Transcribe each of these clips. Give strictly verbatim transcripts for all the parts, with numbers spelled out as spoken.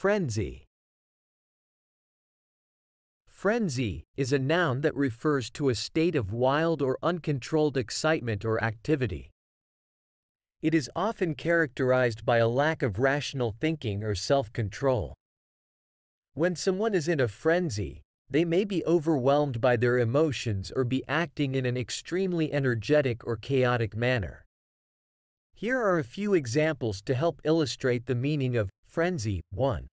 Frenzy. Frenzy is a noun that refers to a state of wild or uncontrolled excitement or activity. It is often characterized by a lack of rational thinking or self-control. When someone is in a frenzy, they may be overwhelmed by their emotions or be acting in an extremely energetic or chaotic manner. Here are a few examples to help illustrate the meaning of frenzy. one.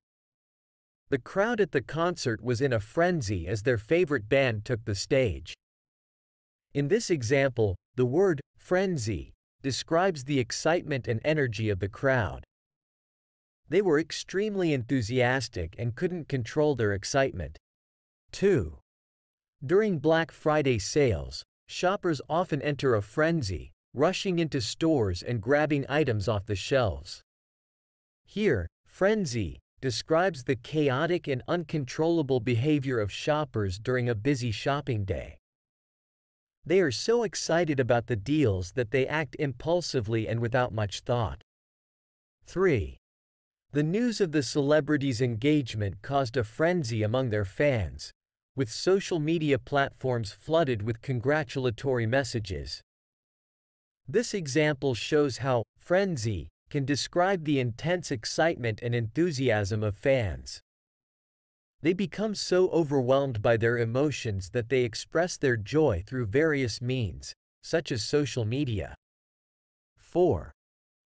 The crowd at the concert was in a frenzy as their favorite band took the stage. In this example, the word frenzy describes the excitement and energy of the crowd. They were extremely enthusiastic and couldn't control their excitement. two. During Black Friday sales, shoppers often enter a frenzy, rushing into stores and grabbing items off the shelves. Here, frenzy describes the chaotic and uncontrollable behavior of shoppers during a busy shopping day. They are so excited about the deals that they act impulsively and without much thought. three. The news of the celebrity's engagement caused a frenzy among their fans, with social media platforms flooded with congratulatory messages. This example shows how frenzy can describe the intense excitement and enthusiasm of fans. They become so overwhelmed by their emotions that they express their joy through various means, such as social media. four.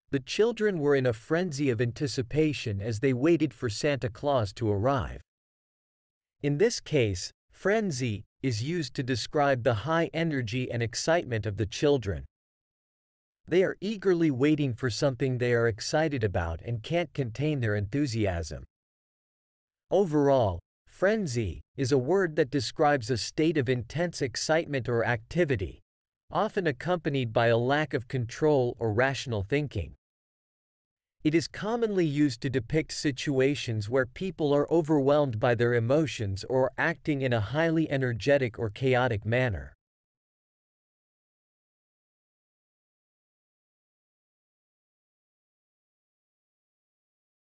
The children were in a frenzy of anticipation as they waited for Santa Claus to arrive. In this case, frenzy is used to describe the high energy and excitement of the children. They are eagerly waiting for something they are excited about and can't contain their enthusiasm. Overall, frenzy is a word that describes a state of intense excitement or activity, often accompanied by a lack of control or rational thinking. It is commonly used to depict situations where people are overwhelmed by their emotions or acting in a highly energetic or chaotic manner.